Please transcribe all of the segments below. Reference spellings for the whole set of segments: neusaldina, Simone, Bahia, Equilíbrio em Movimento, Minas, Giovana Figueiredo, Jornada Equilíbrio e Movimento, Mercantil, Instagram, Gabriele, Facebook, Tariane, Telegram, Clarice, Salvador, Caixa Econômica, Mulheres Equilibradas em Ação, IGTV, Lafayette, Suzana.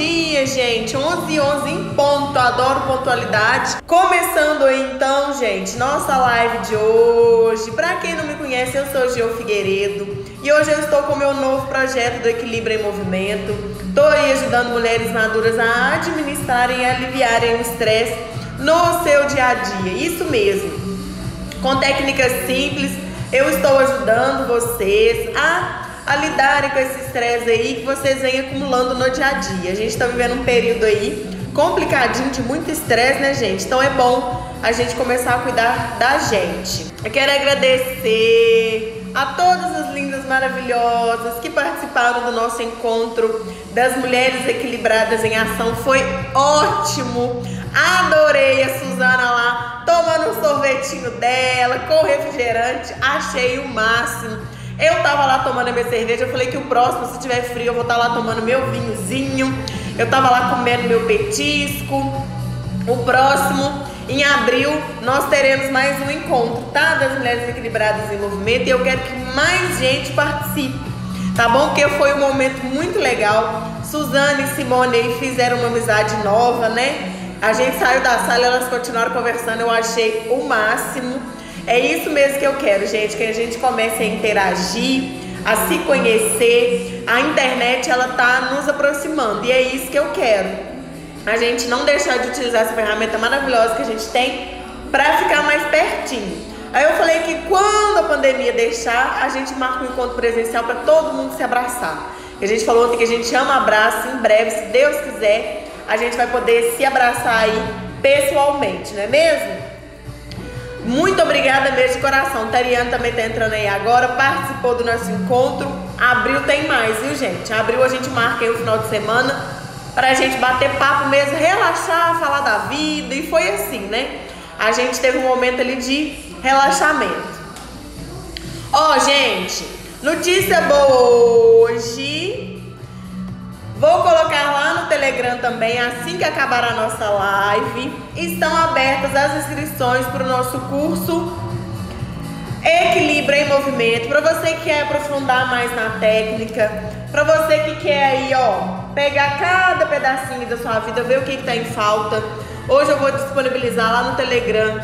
dia, gente, 11h11 em ponto, adoro pontualidade. Começando aí então, gente, nossa live de hoje. Pra quem não me conhece, eu sou Giovana Figueiredo e hoje eu estou com o meu novo projeto do Equilíbrio em Movimento. Estou aí ajudando mulheres maduras a administrarem e aliviarem o estresse no seu dia a dia, isso mesmo. Com técnicas simples, eu estou ajudando vocês a lidarem com esse estresse aí que vocês vêm acumulando no dia a dia. A gente está vivendo um período aí complicadinho de muito estresse, né, gente? Então é bom a gente começar a cuidar da gente. Eu quero agradecer a todas as lindas maravilhosas que participaram do nosso encontro das Mulheres Equilibradas em Ação. Foi ótimo! Adorei a Suzana lá, tomando um sorvetinho dela, com refrigerante, achei o máximo. Eu tava lá tomando a minha cerveja, eu falei que o próximo, se tiver frio, eu vou estar lá tomando meu vinhozinho. Eu tava lá comendo meu petisco. O próximo, em abril, nós teremos mais um encontro, tá? Das Mulheres Equilibradas em Movimento, e eu quero que mais gente participe, tá bom? Porque foi um momento muito legal. Suzana e Simone aí fizeram uma amizade nova, né? A gente saiu da sala, elas continuaram conversando, eu achei o máximo. É isso mesmo que eu quero, gente, que a gente comece a interagir, a se conhecer. A internet, ela tá nos aproximando e é isso que eu quero. A gente não deixar de utilizar essa ferramenta maravilhosa que a gente tem para ficar mais pertinho. Aí eu falei que quando a pandemia deixar, a gente marca um encontro presencial para todo mundo se abraçar. A gente falou ontem que a gente ama abraço, em breve, se Deus quiser, a gente vai poder se abraçar aí pessoalmente, não é mesmo? Muito obrigada mesmo de coração. Tariane também tá entrando aí agora, participou do nosso encontro. Abril tem mais, viu, gente? Abril a gente marca aí o final de semana pra gente bater papo mesmo, relaxar, falar da vida. E foi assim, né? A gente teve um momento ali de relaxamento. Ó, gente, notícia boa hoje. Vou colocar lá no Telegram também, assim que acabar a nossa live, estão abertas as inscrições para o nosso curso Equilíbrio em Movimento. Para você que quer aprofundar mais na técnica, para você que quer aí, ó, pegar cada pedacinho da sua vida, ver o que está em falta. Hoje eu vou disponibilizar lá no Telegram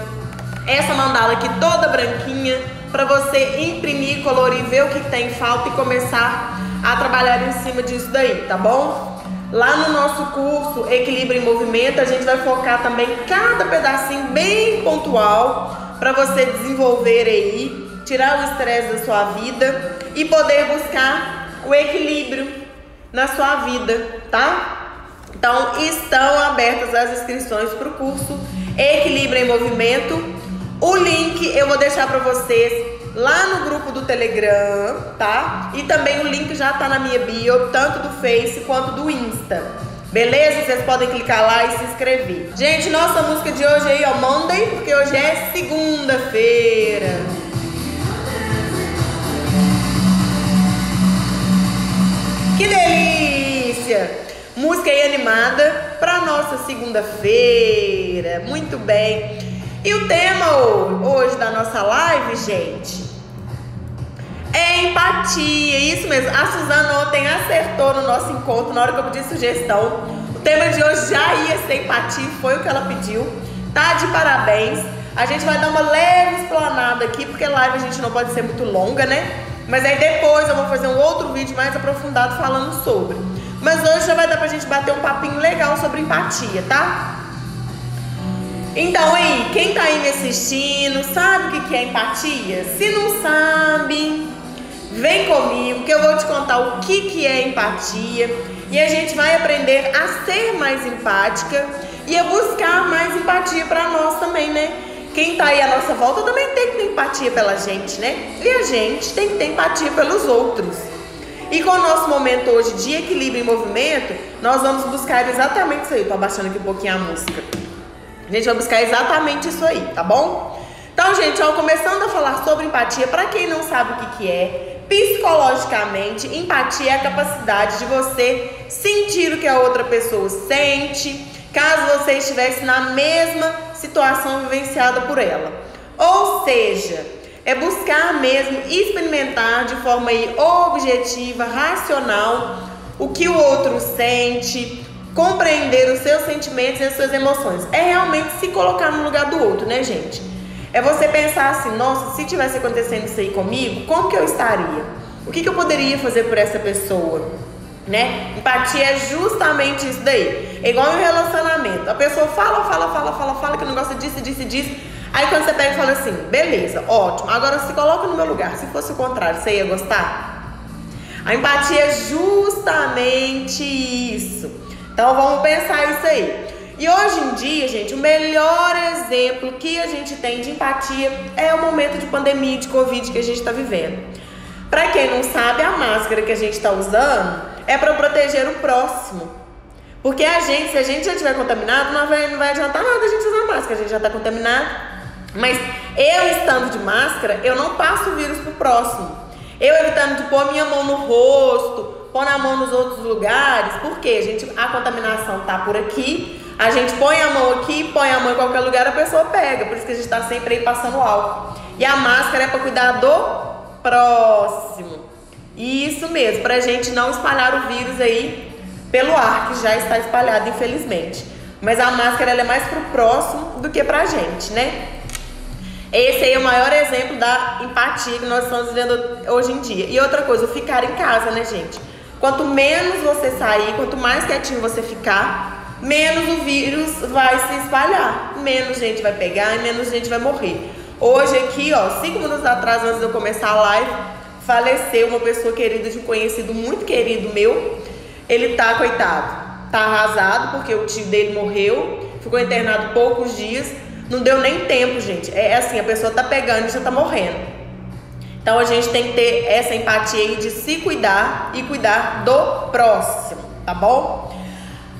essa mandala aqui toda branquinha, para você imprimir, colorir, ver o que está em falta e começar a trabalhar em cima disso daí, tá bom? Lá no nosso curso Equilíbrio em Movimento, a gente vai focar também cada pedacinho bem pontual para você desenvolver aí, tirar o estresse da sua vida e poder buscar o equilíbrio na sua vida, tá? Então, estão abertas as inscrições para o curso Equilíbrio em Movimento. O link eu vou deixar para vocês lá no grupo do Telegram, tá? E também o link já tá na minha bio, tanto do Face quanto do Insta. Beleza? Vocês podem clicar lá e se inscrever. Gente, nossa música de hoje aí, ó, mandem, porque hoje é segunda-feira. Que delícia! Música aí animada pra nossa segunda-feira. Muito bem. E o tema hoje da nossa live, gente, é empatia, isso mesmo. A Suzana ontem acertou no nosso encontro, na hora que eu pedi sugestão. O tema de hoje já ia ser empatia, foi o que ela pediu. Tá de parabéns. A gente vai dar uma leve explanada aqui, porque live a gente não pode ser muito longa, né? Mas aí depois eu vou fazer um outro vídeo mais aprofundado falando sobre. Mas hoje já vai dar pra gente bater um papinho legal sobre empatia, tá? Então aí, quem tá aí me assistindo, sabe o que é empatia? Se não sabe, vem comigo que eu vou te contar o que é empatia. E a gente vai aprender a ser mais empática e a buscar mais empatia pra nós também, né? Quem tá aí à nossa volta também tem que ter empatia pela gente, né? E a gente tem que ter empatia pelos outros. E com o nosso momento hoje de equilíbrio em movimento, nós vamos buscar exatamente isso aí. Tô abaixando aqui um pouquinho a música. A gente vai buscar exatamente isso aí, tá bom? Então, gente, ó, começando a falar sobre empatia, pra quem não sabe o que é, psicologicamente, empatia é a capacidade de você sentir o que a outra pessoa sente, caso você estivesse na mesma situação vivenciada por ela. Ou seja, é buscar mesmo experimentar de forma aí objetiva, racional, o que o outro sente, compreender os seus sentimentos e as suas emoções. É realmente se colocar no lugar do outro, né, gente? É você pensar assim, nossa, se tivesse acontecendo isso aí comigo, como que eu estaria? O que que eu poderia fazer por essa pessoa? Né? Empatia é justamente isso daí. É igual em relacionamento. A pessoa fala que não gosta disso, disso. Aí quando você pega e fala assim, beleza, ótimo, agora se coloca no meu lugar. Se fosse o contrário, você ia gostar? A empatia é justamente isso. Então vamos pensar isso aí. E hoje em dia, gente, o melhor exemplo que a gente tem de empatia é o momento de pandemia, de Covid que a gente está vivendo. Para quem não sabe, a máscara que a gente está usando é para proteger o próximo. Porque a gente, se a gente já estiver contaminado, não vai adiantar nada a gente usar máscara, a gente já está contaminado. Mas eu estando de máscara, eu não passo o vírus pro próximo. Eu evitando de pôr minha mão no rosto, põe a mão nos outros lugares, porque a contaminação tá por aqui, a gente põe a mão aqui, põe a mão em qualquer lugar, a pessoa pega, por isso que a gente tá sempre aí passando álcool. E a máscara é para cuidar do próximo. E isso mesmo, pra gente não espalhar o vírus aí pelo ar, que já está espalhado, infelizmente. Mas a máscara ela é mais pro próximo do que pra gente, né? Esse aí é o maior exemplo da empatia que nós estamos vivendo hoje em dia. E outra coisa, o ficar em casa, né, gente? Quanto menos você sair, quanto mais quietinho você ficar, menos o vírus vai se espalhar. Menos gente vai pegar e menos gente vai morrer. Hoje aqui, ó, 5 minutos atrás, antes de eu começar a live, faleceu uma pessoa querida de um conhecido muito querido meu. Ele tá, coitado, tá arrasado porque o tio dele morreu, ficou internado poucos dias. Não deu nem tempo, gente. É assim, a pessoa tá pegando e já tá morrendo. Então a gente tem que ter essa empatia aí de se cuidar e cuidar do próximo, tá bom?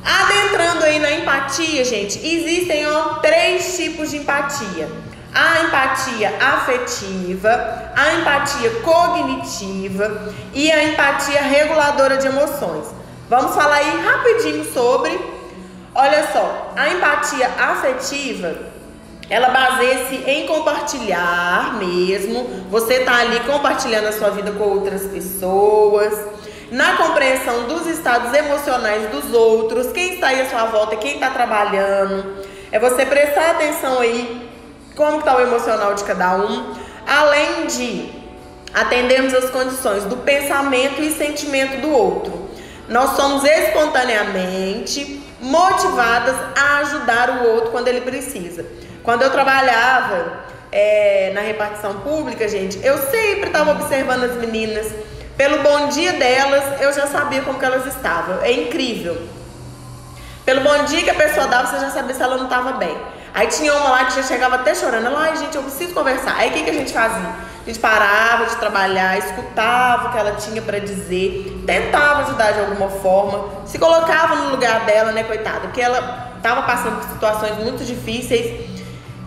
Adentrando aí na empatia, gente, existem ó, 3 tipos de empatia. A empatia afetiva, a empatia cognitiva e a empatia reguladora de emoções. Vamos falar aí rapidinho sobre, olha só, a empatia afetiva. Ela baseia-se em compartilhar mesmo. Você tá ali compartilhando a sua vida com outras pessoas. Na compreensão dos estados emocionais dos outros. Quem está aí à sua volta, quem tá trabalhando. É você prestar atenção aí como tá o emocional de cada um. Além de atendermos às condições do pensamento e sentimento do outro. Nós somos espontaneamente motivadas a ajudar o outro quando ele precisa. Quando eu trabalhava na repartição pública, gente, eu sempre estava observando as meninas. Pelo bom dia delas, eu já sabia como que elas estavam. É incrível. Pelo bom dia que a pessoa dava, você já sabia se ela não estava bem. Aí tinha uma lá que já chegava até chorando. Ela, ai, gente, eu preciso conversar. Aí o que que a gente fazia? A gente parava de trabalhar, escutava o que ela tinha para dizer, tentava ajudar de alguma forma, se colocava no lugar dela, né, coitada? Porque ela estava passando por situações muito difíceis.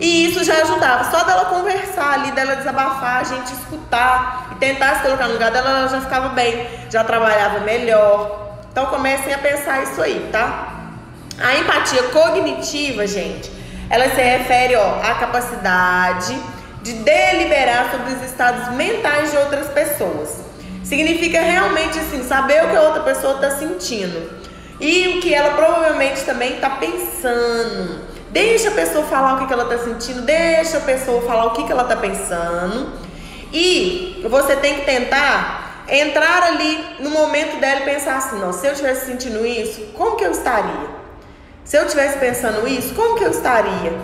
E isso já ajudava, só dela conversar ali, dela desabafar, a gente escutar e tentar se colocar no lugar dela, ela já ficava bem, já trabalhava melhor. Então comecem a pensar isso aí, tá? A empatia cognitiva, gente, ela se refere ó, à capacidade de deliberar sobre os estados mentais de outras pessoas. Significa realmente assim, saber o que a outra pessoa está sentindo e o que ela provavelmente também está pensando. Deixa a pessoa falar o que ela tá sentindo, deixa a pessoa falar o que ela tá pensando. E você tem que tentar entrar ali no momento dela e pensar assim, não, se eu estivesse sentindo isso, como que eu estaria? Se eu estivesse pensando isso, como que eu estaria?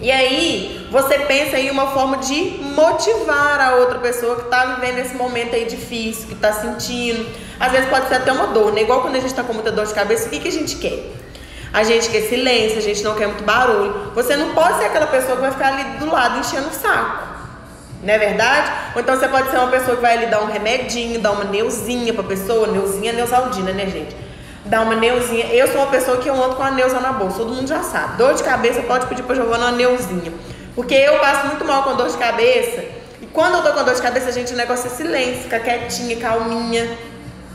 E aí, você pensa em uma forma de motivar a outra pessoa que tá vivendo esse momento aí difícil, que tá sentindo. Às vezes pode ser até uma dor, né? Igual quando a gente tá com muita dor de cabeça, o que a gente quer? A gente quer silêncio, a gente não quer muito barulho. Você não pode ser aquela pessoa que vai ficar ali do lado enchendo o saco. Não é verdade? Ou então você pode ser uma pessoa que vai ali dar um remedinho, dar uma neuzinha pra pessoa. Neuzinha, neusaldina, né, gente? Dar uma neuzinha. Eu sou uma pessoa que eu ando com a neuza na bolsa, todo mundo já sabe. Dor de cabeça, pode pedir pra Giovana uma neuzinha. Porque eu passo muito mal com dor de cabeça. E quando eu tô com dor de cabeça, a gente, o negócio é silêncio, fica quietinha, calminha.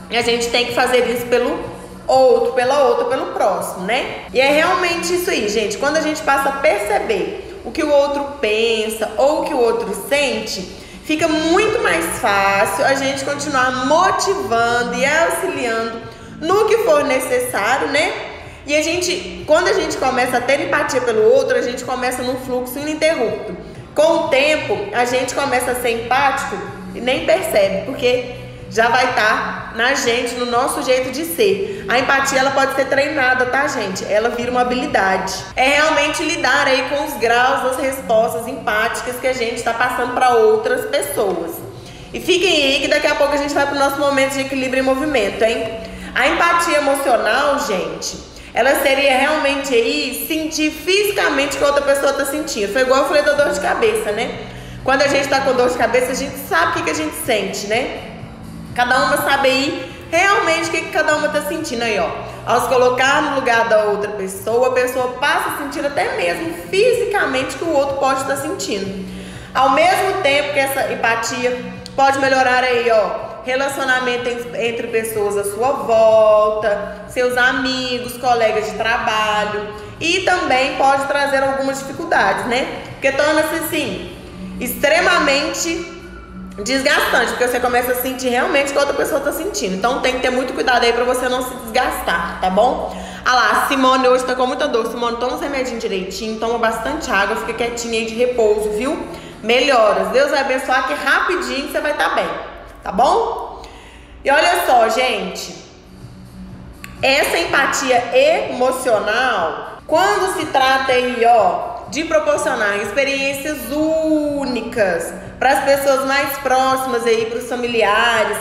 E a gente tem que fazer isso pelo outro, pela outra, pelo próximo, né? E é realmente isso aí, gente. Quando a gente passa a perceber o que o outro pensa ou o que o outro sente, fica muito mais fácil a gente continuar motivando e auxiliando no que for necessário, né? E a gente, quando a gente começa a ter empatia pelo outro, a gente começa num fluxo ininterrupto. Com o tempo, a gente começa a ser empático e nem percebe, porque já vai estar na gente, no nosso jeito de ser. A empatia, ela pode ser treinada, tá, gente? Ela vira uma habilidade. É realmente lidar aí com os graus das respostas empáticas que a gente está passando para outras pessoas. E fiquem aí que daqui a pouco a gente vai para o nosso momento de equilíbrio e movimento, hein? A empatia emocional, gente, ela seria realmente aí sentir fisicamente o que a outra pessoa está sentindo. Foi igual eu falei da dor de cabeça, né? Quando a gente está com dor de cabeça, a gente sabe o que a gente sente, né? Cada uma sabe aí realmente o que cada uma tá sentindo aí, ó. Ao se colocar no lugar da outra pessoa, a pessoa passa a sentir até mesmo fisicamente o que o outro pode estar sentindo. Ao mesmo tempo que essa empatia pode melhorar aí, ó, relacionamento entre pessoas à sua volta, seus amigos, colegas de trabalho, e também pode trazer algumas dificuldades, né? Porque torna-se, assim, extremamente desgastante, porque você começa a sentir realmente o que a outra pessoa tá sentindo. Então tem que ter muito cuidado aí pra você não se desgastar, tá bom? Ah lá, Simone hoje tá com muita dor. Simone, toma os remedinhos direitinho, toma bastante água, fica quietinha aí de repouso, viu? Melhoras. Deus vai abençoar que rapidinho você vai estar bem, tá bom? E olha só, gente, essa empatia emocional, quando se trata aí, ó, de proporcionar experiências únicas para as pessoas mais próximas aí, para os familiares,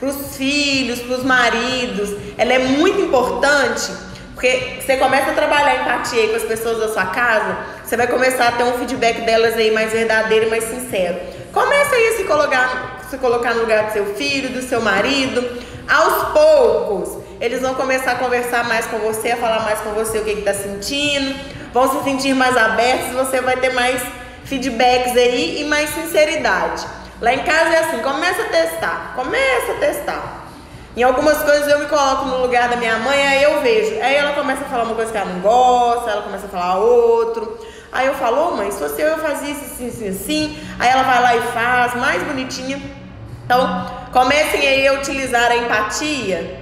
para os filhos, para os maridos, ela é muito importante, porque você começa a trabalhar a empatia aí com as pessoas da sua casa, você vai começar a ter um feedback delas aí mais verdadeiro e mais sincero. Começa aí a se colocar no lugar do seu filho, do seu marido. Aos poucos, eles vão começar a conversar mais com você, a falar mais com você o que está sentindo, vão se sentir mais abertos, você vai ter mais feedbacks aí e mais sinceridade. Lá em casa é assim, começa a testar. Em algumas coisas eu me coloco no lugar da minha mãe, aí eu vejo. Aí ela começa a falar uma coisa que ela não gosta, ela começa a falar outro. Aí eu falo, mãe, se fosse eu fazia isso, assim. Aí ela vai lá e faz, mais bonitinha. Então, comecem aí a utilizar a empatia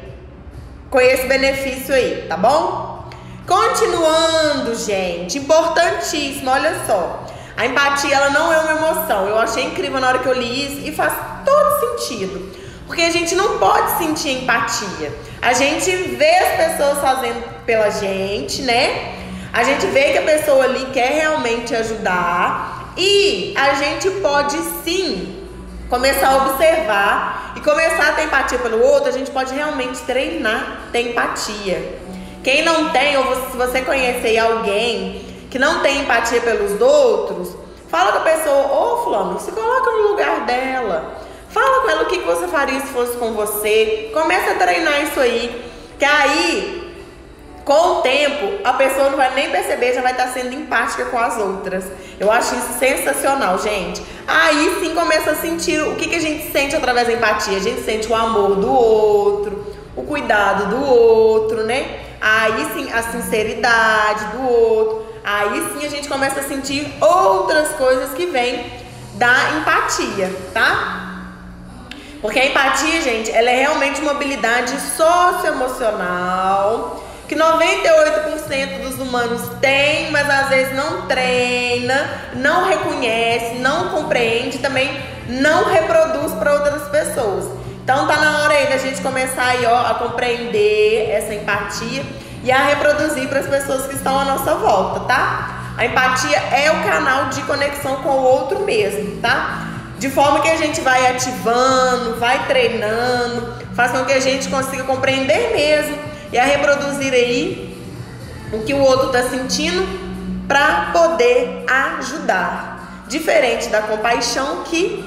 com esse benefício aí, tá bom? Continuando, gente, importantíssimo, olha só. A empatia, ela não é uma emoção. Eu achei incrível na hora que eu li isso e faz todo sentido. Porque a gente não pode sentir empatia. A gente vê as pessoas fazendo pela gente, né? A gente vê que a pessoa ali quer realmente ajudar. E a gente pode sim começar a observar e começar a ter empatia pelo outro. A gente pode realmente treinar ter empatia. Quem não tem, ou se você conhecer alguém que não tem empatia pelos outros, fala com a pessoa, ô fulano, se coloca no lugar dela, fala com ela o que você faria se fosse com você, começa a treinar isso aí, que aí, com o tempo, a pessoa não vai nem perceber, já vai estar sendo empática com as outras. Eu acho isso sensacional, gente. Aí sim começa a sentir o que a gente sente através da empatia, a gente sente o amor do outro, o cuidado do outro, né? Aí sim, a sinceridade do outro. Aí sim a gente começa a sentir outras coisas que vêm da empatia, tá? Porque a empatia, gente, ela é realmente uma habilidade socioemocional que 98% dos humanos tem, mas às vezes não treina, não reconhece, não compreende, também não reproduz para outras pessoas. Então tá na hora aí da gente começar aí, ó, a compreender essa empatia e a reproduzir para as pessoas que estão à nossa volta, tá? A empatia é o canal de conexão com o outro mesmo, tá? De forma que a gente vai ativando, vai treinando, faz com que a gente consiga compreender mesmo e a reproduzir aí o que o outro está sentindo para poder ajudar. Diferente da compaixão que,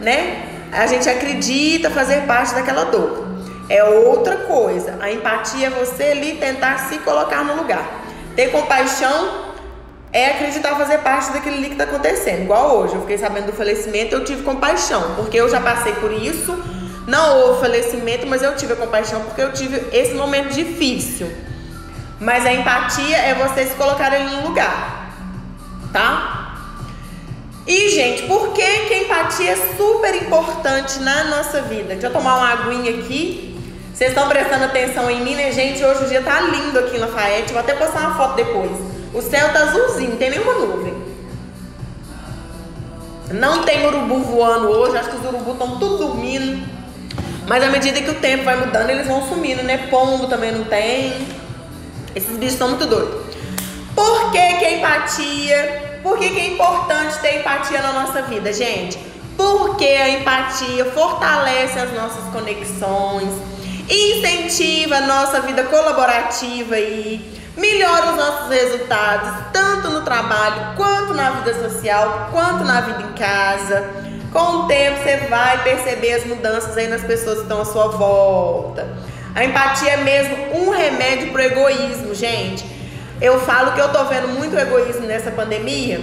né, a gente acredita fazer parte daquela dor. É outra coisa. A empatia é você ali tentar se colocar no lugar. Ter compaixão é acreditar fazer parte daquilo ali que tá acontecendo. Igual hoje, eu fiquei sabendo do falecimento, eu tive compaixão, porque eu já passei por isso. Não houve falecimento, mas eu tive a compaixão porque eu tive esse momento difícil. Mas a empatia é você se colocar ali no lugar, tá? E, gente, por que a empatia é super importante na nossa vida? Deixa eu tomar uma aguinha aqui. Vocês estão prestando atenção em mim, né, gente? Hoje o dia tá lindo aqui em Lafayette. Vou até postar uma foto depois. O céu tá azulzinho, não tem nenhuma nuvem. Não tem urubu voando hoje. Acho que os urubus estão tudo dormindo. Mas à medida que o tempo vai mudando, eles vão sumindo, né? Pombo também não tem. Esses bichos estão muito doidos. Por que a empatia? Por que é importante ter empatia na nossa vida, gente? Porque a empatia fortalece as nossas conexões, incentiva a nossa vida colaborativa e melhora os nossos resultados, tanto no trabalho, quanto na vida social, quanto na vida em casa. Com o tempo você vai perceber as mudanças aí nas pessoas que estão à sua volta. A empatia é mesmo um remédio pro egoísmo, gente. Eu falo que eu tô vendo muito egoísmo nessa pandemia,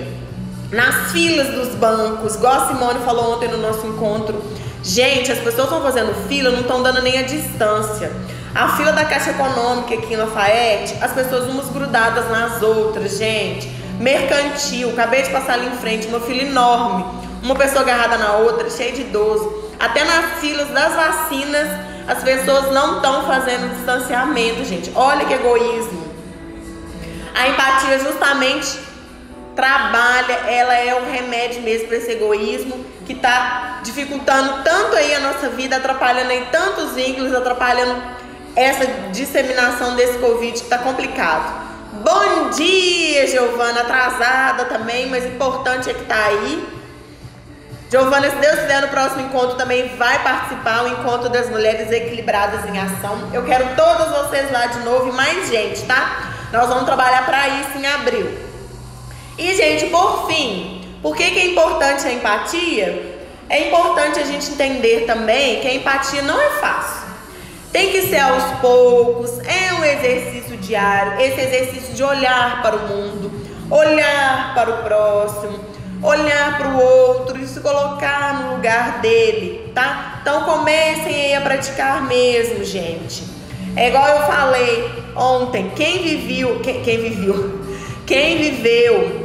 nas filas dos bancos, igual a Simone falou ontem no nosso encontro. Gente, as pessoas estão fazendo fila, não estão dando nem a distância. A fila da Caixa Econômica aqui em Lafayette, as pessoas umas grudadas nas outras, gente. Mercantil, acabei de passar ali em frente, uma fila enorme. Uma pessoa agarrada na outra, cheia de idoso. Até nas filas das vacinas, as pessoas não estão fazendo distanciamento, gente. Olha que egoísmo. A empatia justamente trabalha, ela é um remédio mesmo para esse egoísmo que tá dificultando tanto aí a nossa vida, atrapalhando aí tantos vínculos, atrapalhando essa disseminação desse Covid que tá complicado. Bom dia, Giovana, atrasada também, mas importante é que tá aí. Giovana, se Deus quiser, no próximo encontro também vai participar, o encontro das Mulheres Equilibradas em Ação. Eu quero todos vocês lá de novo e mais gente, tá? Nós vamos trabalhar para isso em abril. E, gente, por fim, por que é importante a empatia? É importante a gente entender também que a empatia não é fácil. Tem que ser aos poucos, é um exercício diário, esse exercício de olhar para o mundo, olhar para o próximo, olhar para o outro e se colocar no lugar dele, tá? Então comecem aí a praticar mesmo, gente. É igual eu falei ontem, quem viveu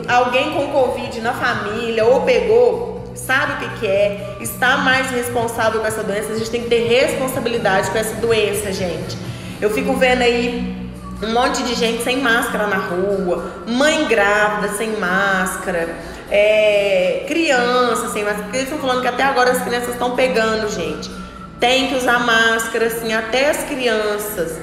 alguém com Covid na família ou pegou, sabe o que é, está mais responsável com essa doença. A gente tem que ter responsabilidade com essa doença, gente. Eu fico vendo aí um monte de gente sem máscara na rua, mãe grávida sem máscara, criança sem máscara, porque eles estão falando que até agora as crianças estão pegando, gente. Tem que usar máscara, assim, até as crianças.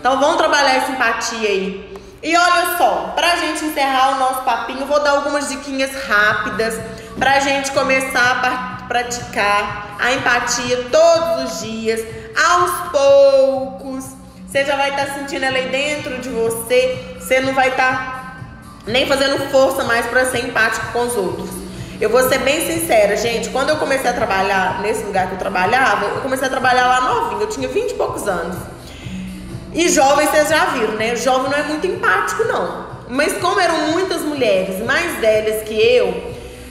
Então vamos trabalhar essa empatia aí. E olha só, pra gente encerrar o nosso papinho, vou dar algumas diquinhas rápidas pra gente começar a praticar a empatia todos os dias, aos poucos. Você já vai estar sentindo ela aí dentro de você, você não vai estar nem fazendo força mais pra ser empático com os outros. Eu vou ser bem sincera, gente, quando eu comecei a trabalhar nesse lugar que eu trabalhava, eu comecei a trabalhar lá novinha, eu tinha 20 e poucos anos. E jovem, vocês já viram, né? Jovem não é muito empático, não. Mas como eram muitas mulheres mais velhas que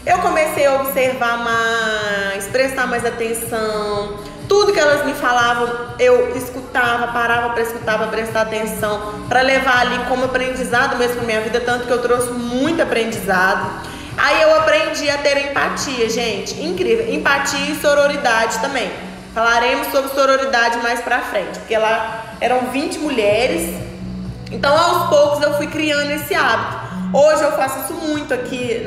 eu comecei a observar mais, prestar mais atenção. Tudo que elas me falavam, eu escutava, parava para escutar, para prestar atenção, para levar ali como aprendizado mesmo para minha vida, tanto que eu trouxe muito aprendizado. Aí eu aprendi a ter empatia, gente. Incrível. Empatia e sororidade também. Falaremos sobre sororidade mais pra frente, porque lá eram 20 mulheres, então aos poucos eu fui criando esse hábito. Hoje eu faço isso muito aqui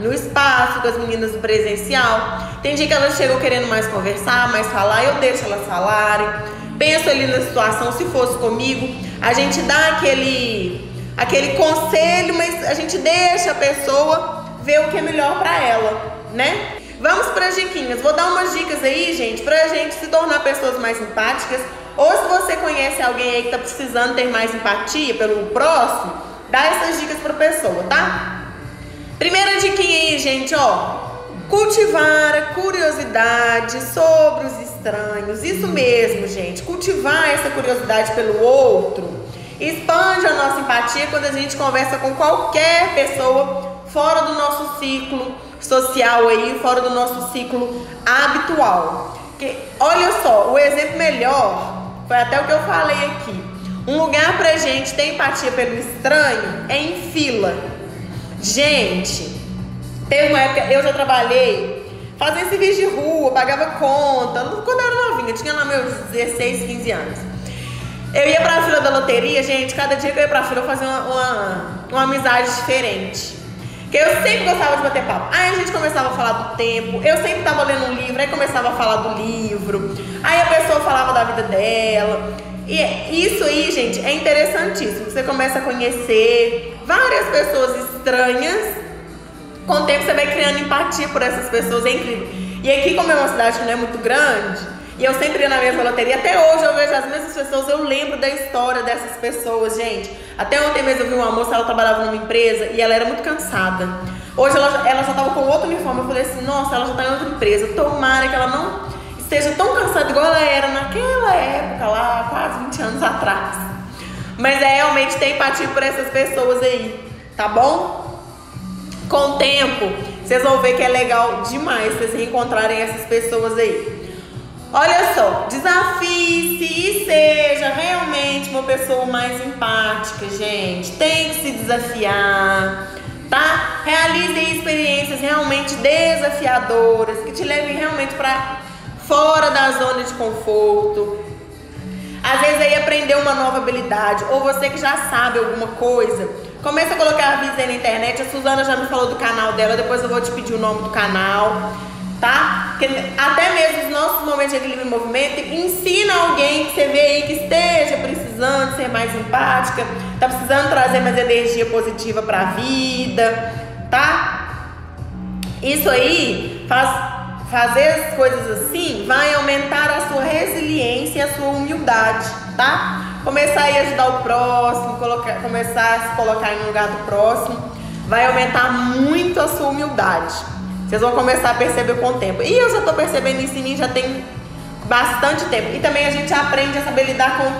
no espaço, com as meninas do presencial. Tem dia que elas chegam querendo mais conversar, mais falar, eu deixo elas falarem, penso ali na situação, se fosse comigo, a gente dá aquele conselho, mas a gente deixa a pessoa ver o que é melhor pra ela, né? Vamos para as diquinhas. Vou dar umas dicas aí, gente, para a gente se tornar pessoas mais empáticas. Ou se você conhece alguém aí que está precisando ter mais empatia pelo próximo, dá essas dicas para a pessoa, tá? Primeira diquinha aí, gente, ó. Cultivar a curiosidade sobre os estranhos. Isso mesmo, gente. Cultivar essa curiosidade pelo outro. Expande a nossa empatia quando a gente conversa com qualquer pessoa fora do nosso ciclo social aí, fora do nosso ciclo habitual. Que, olha só, o exemplo melhor foi até o que eu falei aqui. Um lugar pra gente ter empatia pelo estranho é em fila. Gente, teve uma época, eu já trabalhei Fazia serviço de rua, pagava conta. Quando eu era novinha, tinha lá meus 16, 15 anos. Eu ia pra fila da loteria, gente. Cada dia que eu ia pra fila, eu fazia uma amizade diferente. Porque eu sempre gostava de bater papo. Aí a gente começava a falar do tempo. Eu sempre tava lendo um livro, aí começava a falar do livro. Aí a pessoa falava da vida dela. E isso aí, gente, é interessantíssimo. Você começa a conhecer várias pessoas estranhas. Com o tempo você vai criando empatia por essas pessoas. É incrível. E aqui, como é uma cidade que não é muito grande, e eu sempre ia na mesma loteria, até hoje eu vejo as mesmas pessoas, eu lembro da história dessas pessoas, gente. Até ontem mesmo eu vi uma moça, ela trabalhava numa empresa e ela era muito cansada. Hoje ela já estava com outro uniforme. Eu falei assim, nossa, ela já está em outra empresa. Tomara que ela não esteja tão cansada igual ela era naquela época lá, quase 20 anos atrás. Mas é realmente ter empatia por essas pessoas aí, tá bom? Com o tempo, vocês vão ver que é legal demais vocês reencontrarem essas pessoas aí. Olha só, desafie-se e seja realmente uma pessoa mais empática, gente. Tem que se desafiar, tá? Realizem experiências realmente desafiadoras, que te levem realmente para fora da zona de conforto. Às vezes aí aprender uma nova habilidade, ou você que já sabe alguma coisa, começa a colocar avisos aí na internet. A Suzana já me falou do canal dela, depois eu vou te pedir o nome do canal, tá? Porque até mesmo os nossos momentos de equilíbrio e movimento, ensina alguém que você vê aí que esteja precisando ser mais empática, tá precisando trazer mais energia positiva pra vida, tá? Isso aí, fazer as coisas assim vai aumentar a sua resiliência e a sua humildade, tá? Começar aí a ajudar o próximo, começar a se colocar no lugar do próximo, vai aumentar muito a sua humildade. Vocês vão começar a perceber com o tempo. E eu já tô percebendo isso em mim já tem bastante tempo. E também a gente aprende a saber lidar com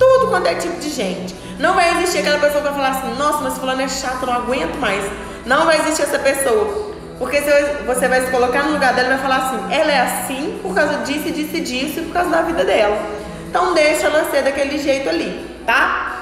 tudo quanto é tipo de gente. Não vai existir aquela pessoa que vai falar assim, nossa, mas fulano é chato, não aguento mais. Não vai existir essa pessoa. Porque você vai se colocar no lugar dela e vai falar assim, ela é assim por causa disso, disso e disso, e por causa da vida dela. Então deixa ela ser daquele jeito ali, tá?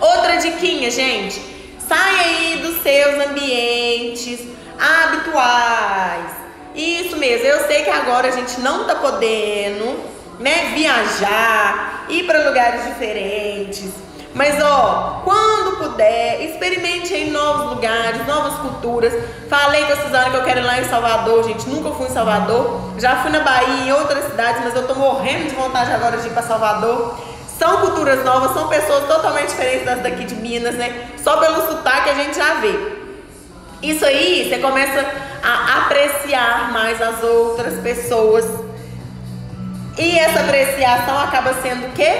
Outra diquinha, gente. Sai aí dos seus ambientes habituais. Isso mesmo, eu sei que agora a gente não tá podendo, né, viajar, ir para lugares diferentes, mas ó, quando puder, experimente em novos lugares, novas culturas. Falei com a Suzana que eu quero ir lá em Salvador, gente, nunca fui em Salvador, já fui na Bahia, em outras cidades, mas eu tô morrendo de vontade agora de ir para Salvador. São culturas novas, são pessoas totalmente diferentes das daqui de Minas, né, só pelo sotaque a gente já vê. Isso aí, você começa a apreciar mais as outras pessoas. E essa apreciação acaba sendo o quê?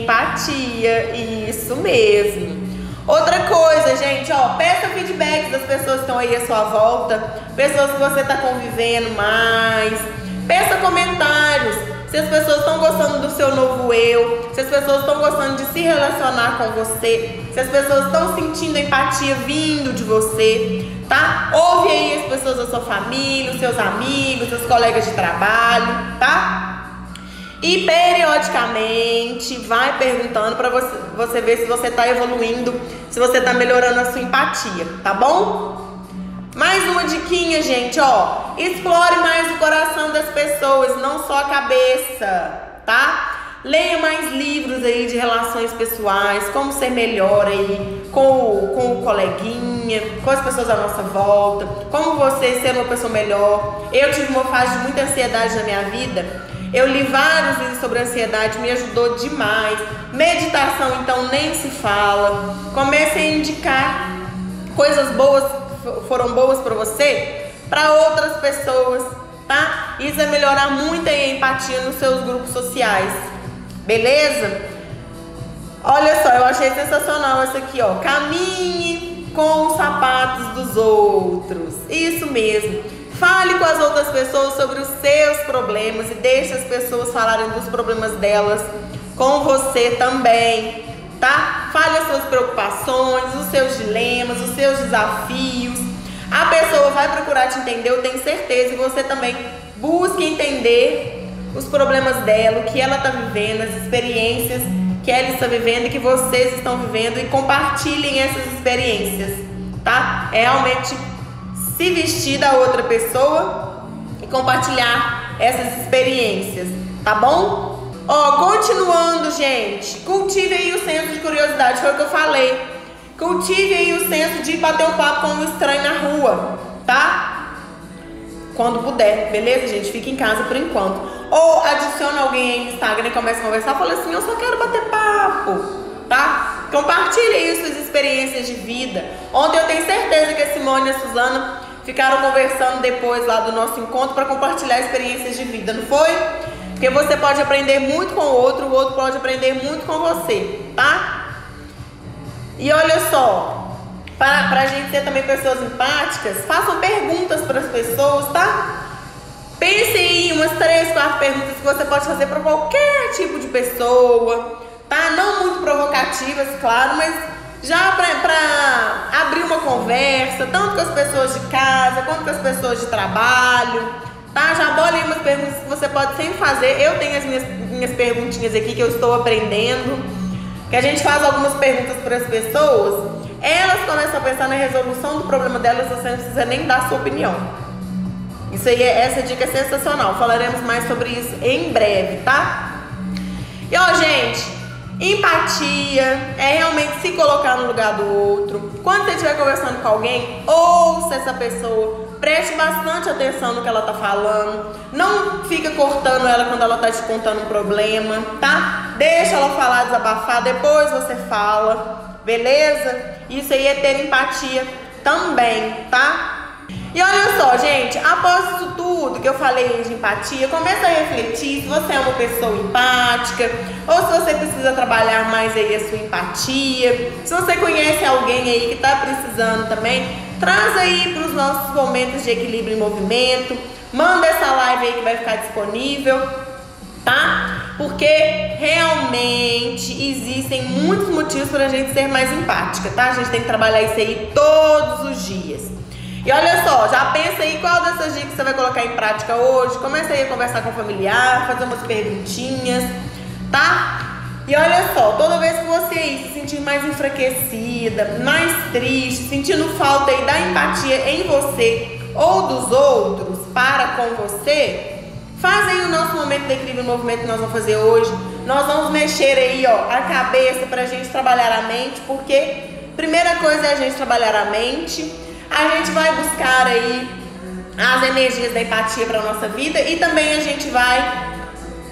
Empatia. Isso mesmo. Outra coisa, gente, ó, peça feedback das pessoas que estão aí à sua volta, pessoas que você está convivendo mais. Peça comentários se as pessoas estão gostando do seu novo eu, se as pessoas estão gostando de se relacionar com você, se as pessoas estão sentindo empatia vindo de você, tá? Ouve aí as pessoas da sua família, os seus amigos, seus colegas de trabalho, tá? E periodicamente vai perguntando pra você ver se você tá evoluindo, se você tá melhorando a sua empatia, tá bom? Mais uma diquinha, gente, ó, explore mais o coração das pessoas, não só a cabeça, tá? Leia mais livros aí de relações pessoais, como ser melhor aí com o coleguinha, com as pessoas à nossa volta, como você ser uma pessoa melhor. Eu tive uma fase de muita ansiedade na minha vida, eu li vários livros sobre ansiedade, me ajudou demais. Meditação, então, nem se fala. Comece a indicar coisas boas, foram boas para você, para outras pessoas, tá? Isso vai melhorar muito a empatia nos seus grupos sociais, beleza? Olha só, eu achei sensacional essa aqui, ó. Caminhe com os sapatos dos outros. Isso mesmo. Fale com as outras pessoas sobre os seus problemas e deixe as pessoas falarem dos problemas delas com você também, tá? Fale as suas preocupações, os seus dilemas, os seus desafios. A pessoa vai procurar te entender, eu tenho certeza. E você também busque entender os problemas dela, o que ela está vivendo, as experiências que ela está vivendo e que vocês estão vivendo, e compartilhem essas experiências, tá? É realmente se vestir da outra pessoa e compartilhar essas experiências, tá bom? Ó, continuando, gente, cultive aí o senso de curiosidade, foi o que eu falei. Cultive aí o senso de bater o papo com um estranho na rua, tá? Quando puder, beleza, gente? Fica em casa por enquanto. Ou adiciona alguém aí no Instagram e começa a conversar, fala assim, eu só quero bater papo, tá? Compartilhe aí suas experiências de vida. Ontem eu tenho certeza que a Simone e a Suzana ficaram conversando depois lá do nosso encontro para compartilhar experiências de vida, não foi? Porque você pode aprender muito com o outro pode aprender muito com você, tá? E olha só, para a gente ser também pessoas empáticas, façam perguntas para as pessoas, tá? Pensem em umas 3, 4 perguntas que você pode fazer para qualquer tipo de pessoa, tá? Não muito provocativas, claro, mas já para abrir uma conversa, tanto com as pessoas de casa, quanto com as pessoas de trabalho, tá? Já bolem umas perguntas que você pode sempre fazer. Eu tenho as minhas perguntinhas aqui que eu estou aprendendo, que a gente faz algumas perguntas para as pessoas. Elas começam a pensar na resolução do problema delas, você não precisa nem dar sua opinião. Isso aí, essa dica é sensacional. Falaremos mais sobre isso em breve, tá? E ó, gente, empatia é realmente se colocar no lugar do outro. Quando você estiver conversando com alguém, ouça essa pessoa, preste bastante atenção no que ela tá falando. Não fica cortando ela quando ela tá te contando um problema, tá? Deixa ela falar, desabafar, depois você fala, beleza? Isso aí é ter empatia também, tá? E olha só, gente, após isso tudo que eu falei de empatia, começa a refletir se você é uma pessoa empática ou se você precisa trabalhar mais aí a sua empatia. Se você conhece alguém aí que tá precisando também, traz aí para os nossos momentos de equilíbrio e movimento, manda essa live aí que vai ficar disponível, tá? Porque realmente existem muitos motivos para a gente ser mais empática, tá? A gente tem que trabalhar isso aí todos os dias. E olha só, já pensa aí qual dessas dicas você vai colocar em prática hoje. Começa aí a conversar com o familiar, fazer umas perguntinhas, tá? E olha só, toda vez que você aí se sentir mais enfraquecida, mais triste, sentindo falta aí da empatia em você ou dos outros para com você, faz aí o nosso momento de equilíbrio e movimento que nós vamos fazer hoje. Nós vamos mexer aí, ó, a cabeça pra gente trabalhar a mente, porque primeira coisa é a gente trabalhar a mente. A gente vai buscar aí as energias da empatia pra nossa vida e também a gente vai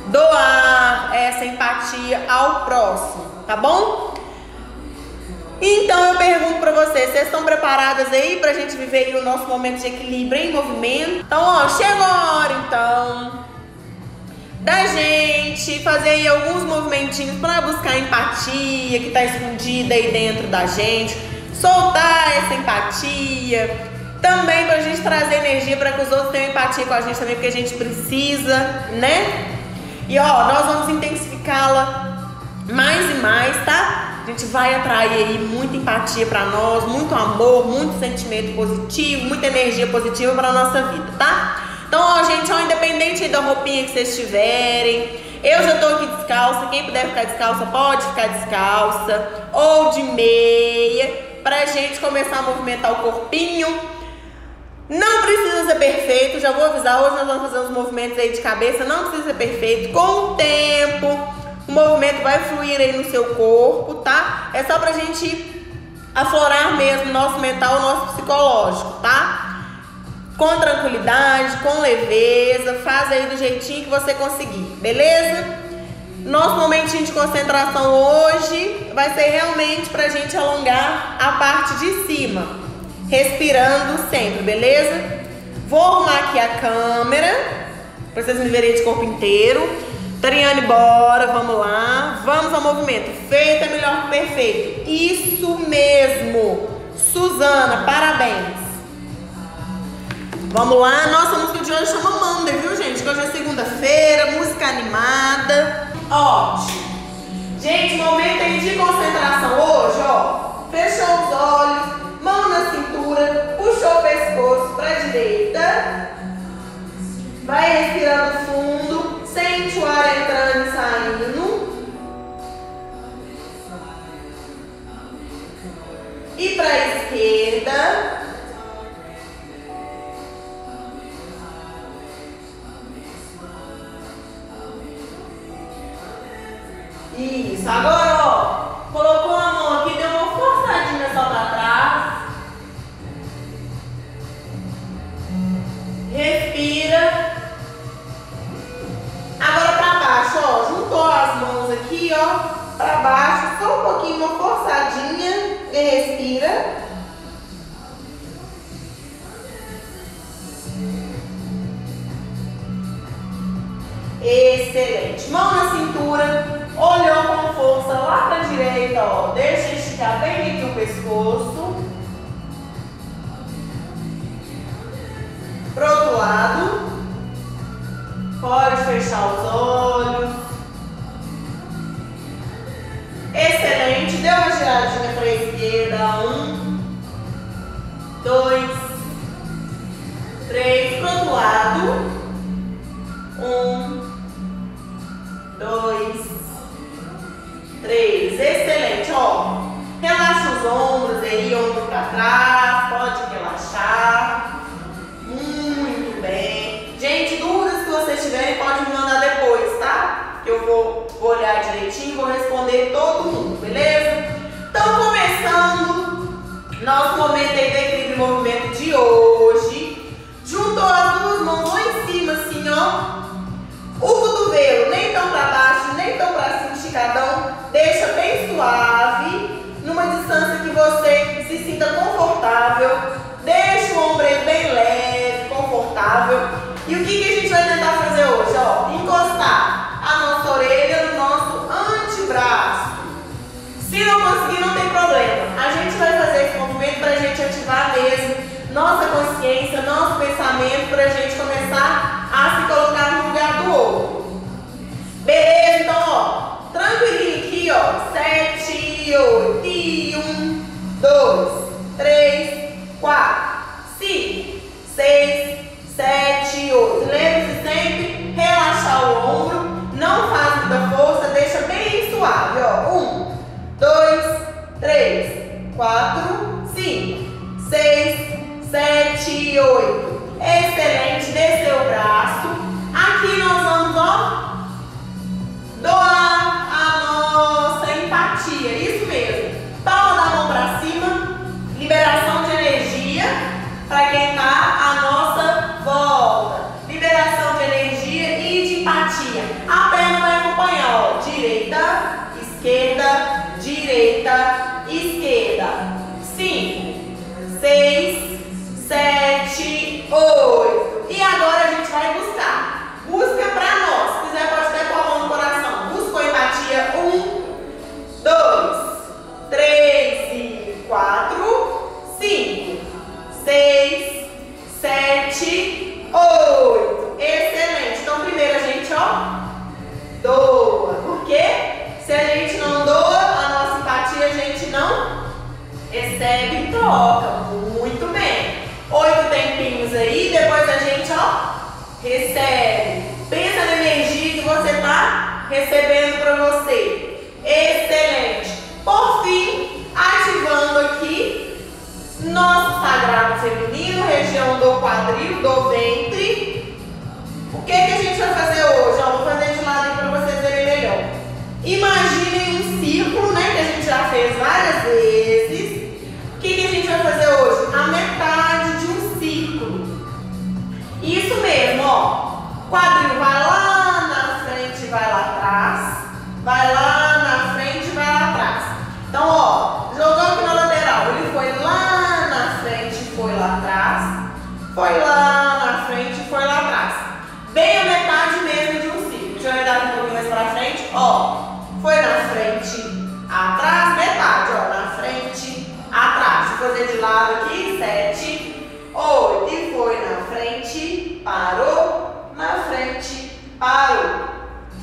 doar essa empatia ao próximo, tá bom? Então eu pergunto pra vocês estão preparadas aí pra gente viver aí o nosso momento de equilíbrio em movimento? Então, ó, chegou a hora, então, da gente fazer aí alguns movimentinhos pra buscar a empatia que tá escondida aí dentro da gente, soltar essa empatia, também pra gente trazer energia pra que os outros tenham empatia com a gente também, porque a gente precisa, né? E ó, nós vamos intensificá-la mais e mais, tá? A gente vai atrair aí muita empatia pra nós, muito amor, muito sentimento positivo, muita energia positiva pra nossa vida, tá? Então, ó, gente, ó, independente da roupinha que vocês tiverem, eu já tô aqui descalça, quem puder ficar descalça, pode ficar descalça, ou de meia, pra gente começar a movimentar o corpinho. Não precisa ser perfeito, já vou avisar, hoje nós vamos fazer uns movimentos aí de cabeça, não precisa ser perfeito, com o tempo o movimento vai fluir aí no seu corpo, tá? É só pra gente aflorar mesmo nosso mental, nosso psicológico, tá? Com tranquilidade, com leveza, faz aí do jeitinho que você conseguir, beleza? Nosso momentinho de concentração hoje vai ser realmente pra gente alongar a parte de cima, respirando sempre, beleza? Vou arrumar aqui a câmera, pra vocês me verem de corpo inteiro. Tariane, bora, vamos lá, vamos ao movimento. Feito é melhor que perfeito. Isso mesmo. Suzana, parabéns. Vamos lá, nossa música de hoje chama Monday, viu, gente? Que hoje é segunda-feira, música animada. Ótimo. Gente, momento aí de concentração hoje, ó. Fechou os olhos, mão na cintura, puxou o pescoço pra direita. Vai respirando fundo. Sente o ar entrando e saindo. E para a esquerda. pescoço. Pro outro lado. Pode fechar os olhos. Excelente. Deu uma giradinha para a esquerda. 1, 2, 3. Pro outro lado. 1, 2, 3. Excelente. Ó, relaxa os ombros aí, ombro para trás. Pode relaxar. Muito bem. Gente, dúvidas que vocês tiverem, pode me mandar depois, tá? Que eu vou olhar direitinho e vou responder todo mundo, beleza? Então, começando nosso momento aí do Equilíbrio e Movimento de hoje. Juntou as duas mãos lá em cima, assim, ó. O cotovelo nem tão pra baixo, nem tão pra cima, esticadão. Deixa bem suave, numa distância que você se sinta confortável. Deixa o ombro bem leve, confortável. E o que a gente vai tentar fazer hoje? Ó, encostar a nossa orelha no nosso antebraço. Se não conseguir, não tem problema. A gente vai fazer esse movimento pra gente ativar mesmo nossa consciência, nosso pensamento, pra gente começar a se colocar no lugar do outro. Beleza? Então, ó, tranquilinho aqui, ó. 7, 8, 1, 2, 3, 4, 5, 6, 7, 8. Lembre-se sempre, relaxar o ombro, não faz muita força, deixa bem suave, ó. 1, 2, 3, 4, 5, 6, 7, 8. Excelente, desceu o braço. Aqui nós vamos, ó, doar a nossa empatia, isso mesmo. Palma da mão pra cima, liberação de energia pra quem tá à nossa volta. Liberação de energia e de empatia. A perna vai acompanhar, ó, direita, esquerda, direita, esquerda. 5, 6, 7, 8. E agora a gente vai buscar. Busca pra nós. Se quiser, pode até pôr a mão no coração. Buscou empatia. 1, 2, 3, 4, 5, 6, 7, 8. Excelente. Então, primeiro a gente, ó, doa. Por quê? Se a gente não doa a nossa empatia, a gente não recebe em troca. Muito bem. 8 tempinhos aí, depois a gente, ó, recebe. Pensa na energia que você tá recebendo pra você. Excelente. Por fim, ativando aqui nosso sagrado feminino, região do quadril, do ventre. O que a gente vai fazer hoje? Ó, vou fazer de lado pra vocês verem melhor. Imaginem um círculo, né, que a gente já fez várias vezes. O que a gente vai fazer hoje? A metade. Isso mesmo, ó. Quadril vai lá na frente, vai lá atrás. Vai lá na frente, vai lá atrás. Então, ó, jogou aqui na lateral. Ele foi lá na frente, foi lá atrás. Foi lá na frente, foi lá atrás. Bem a metade mesmo de um círculo. Deixa eu olhar um pouquinho mais pra frente. Ó, foi na frente, atrás, metade, ó. Na frente, atrás. Deixa eu fazer de lado aqui, 7, 8, e foi na frente, parou, na frente, parou.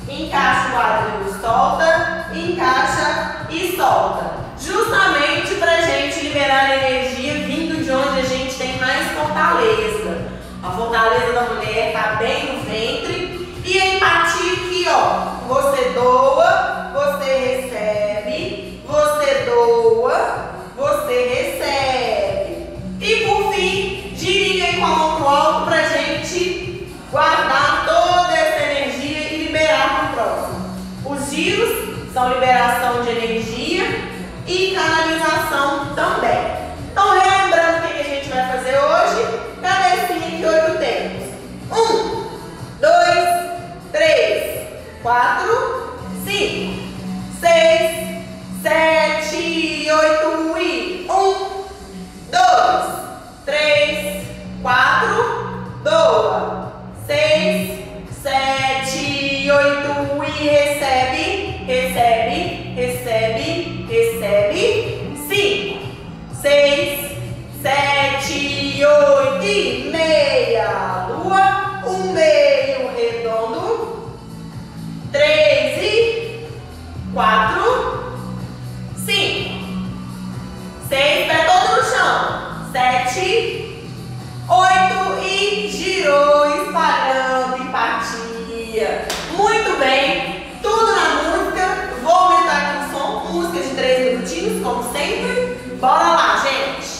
Encaixa o quadril, solta, encaixa e solta. Justamente pra gente liberar energia vindo de onde a gente tem mais fortaleza. A fortaleza da mulher tá bem no ventre. E a empatia aqui, ó. Você doa, você recebe. Você doa, você recebe. E por fim, dirigem com a mão pro alto pra gente guardar toda essa energia e liberar pro próximo. Os giros são liberação de energia e canalização também. Então, relembrando o que a gente vai fazer hoje, cabecinha de 8 tempos. 1, 2, 3, 4, 5. Bora lá, gente!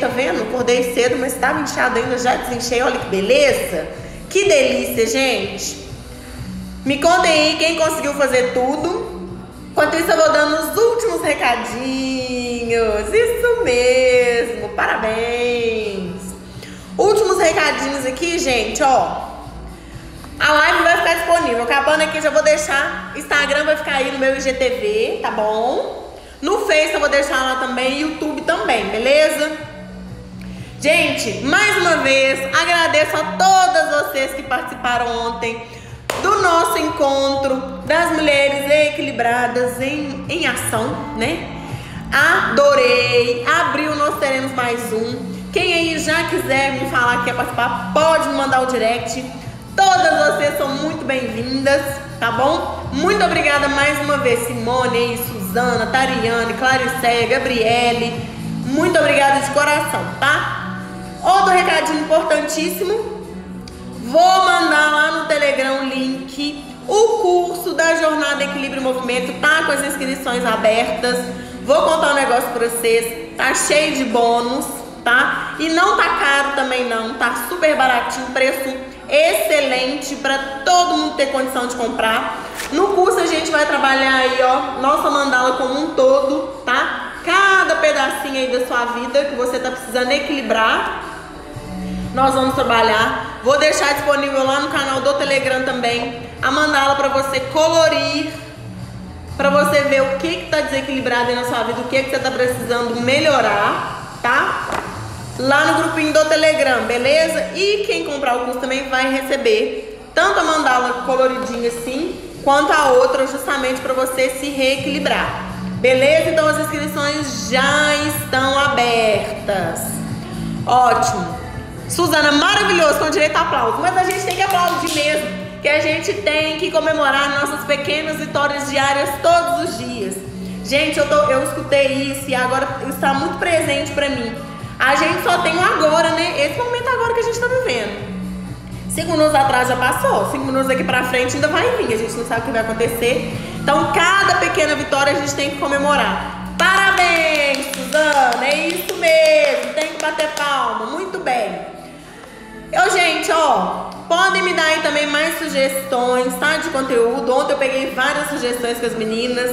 Tá vendo? Acordei cedo, mas estava inchado ainda, já desinchei, olha que beleza, que delícia, gente. Me contem aí quem conseguiu fazer tudo. Enquanto isso eu vou dando os últimos recadinhos. Isso mesmo, parabéns. Últimos recadinhos aqui, gente, ó. A live vai ficar disponível, acabando aqui já vou deixar, Instagram vai ficar aí no meu IGTV, tá bom? No Face eu vou deixar lá também, YouTube também, beleza? Gente, mais uma vez, agradeço a todas vocês que participaram ontem do nosso encontro das Mulheres Equilibradas em Ação, né? Adorei! Abril nós teremos mais um. Quem aí já quiser me falar que quer participar, pode me mandar o direct. Todas vocês são muito bem-vindas, tá bom? Muito obrigada mais uma vez, Simone, Suzana, Tariane, Clarice, Gabriele. Muito obrigada de coração, tá? Outro recadinho importantíssimo. Vou mandar lá no Telegram o link. O curso da Jornada Equilíbrio e Movimento tá com as inscrições abertas. Vou contar um negócio pra vocês. Tá cheio de bônus, tá? E não tá caro também não, tá super baratinho, preço excelente para todo mundo ter condição de comprar. No curso a gente vai trabalhar aí, ó, nossa mandala como um todo, tá? Cada pedacinho aí da sua vida que você tá precisando equilibrar, nós vamos trabalhar. Vou deixar disponível lá no canal do Telegram também a mandala para você colorir, para você ver o que tá desequilibrado aí na sua vida, o que você tá precisando melhorar, tá? Lá no grupinho do Telegram, beleza? E quem comprar o curso também vai receber tanto a mandala coloridinha assim, quanto a outra justamente para você se reequilibrar, beleza? Então as inscrições já estão abertas. Ótimo! Suzana, maravilhoso, com direito a aplauso. Mas a gente tem que aplaudir mesmo, que a gente tem que comemorar nossas pequenas vitórias diárias todos os dias. Gente, eu escutei isso e agora está muito presente para mim. A gente só tem o agora, né? Esse momento agora que a gente tá vivendo. 5 minutos atrás já passou, 5 minutos aqui pra frente ainda vai vir, a gente não sabe o que vai acontecer. Então, cada pequena vitória a gente tem que comemorar. Parabéns, Suzana! É isso mesmo, tem que bater palma, muito bem. Eu, gente, ó, podem me dar aí também mais sugestões, tá, de conteúdo. Ontem eu peguei várias sugestões com as meninas.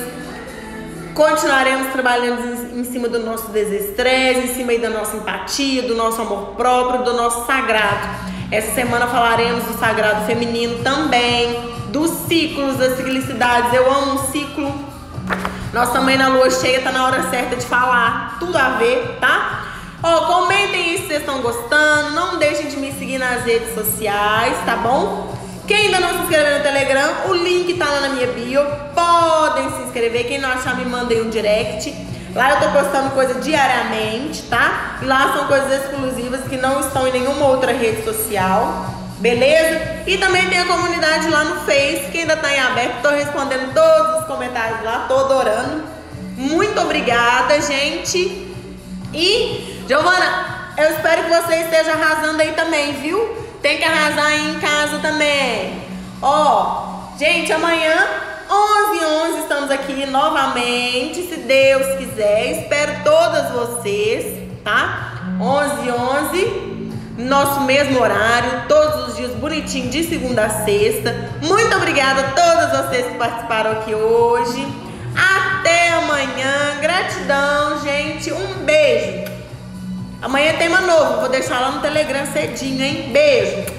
Continuaremos trabalhando em cima do nosso desestresse, em cima aí da nossa empatia, do nosso amor próprio, do nosso sagrado. Essa semana falaremos do sagrado feminino também, dos ciclos, das ciclicidades. Eu amo um ciclo. Nossa mãe na lua cheia, tá na hora certa de falar. Tudo a ver, tá? Ó, comentem aí se vocês estão gostando. Não deixem de me seguir nas redes sociais, tá bom? Quem ainda não se inscreveu no Telegram, o link tá lá na minha bio. Podem se inscrever. Quem não achar, me mandem um direct. Lá eu tô postando coisa diariamente, tá? E lá são coisas exclusivas que não estão em nenhuma outra rede social, beleza? E também tem a comunidade lá no Face, que ainda tá em aberto. Tô respondendo todos os comentários lá, tô adorando. Muito obrigada, gente. E, Giovana, eu espero que você esteja arrasando aí também, viu? Tem que arrasar aí em casa também. Ó, gente, amanhã, 11h11, estamos aqui novamente, se Deus quiser. Espero todas vocês, tá? 11h11, nosso mesmo horário, todos os dias, bonitinho, de segunda a sexta. Muito obrigada a todas vocês que participaram aqui hoje. Até amanhã. Gratidão, gente. Um beijo. Amanhã é tema novo, vou deixar lá no Telegram cedinho, hein? Beijo!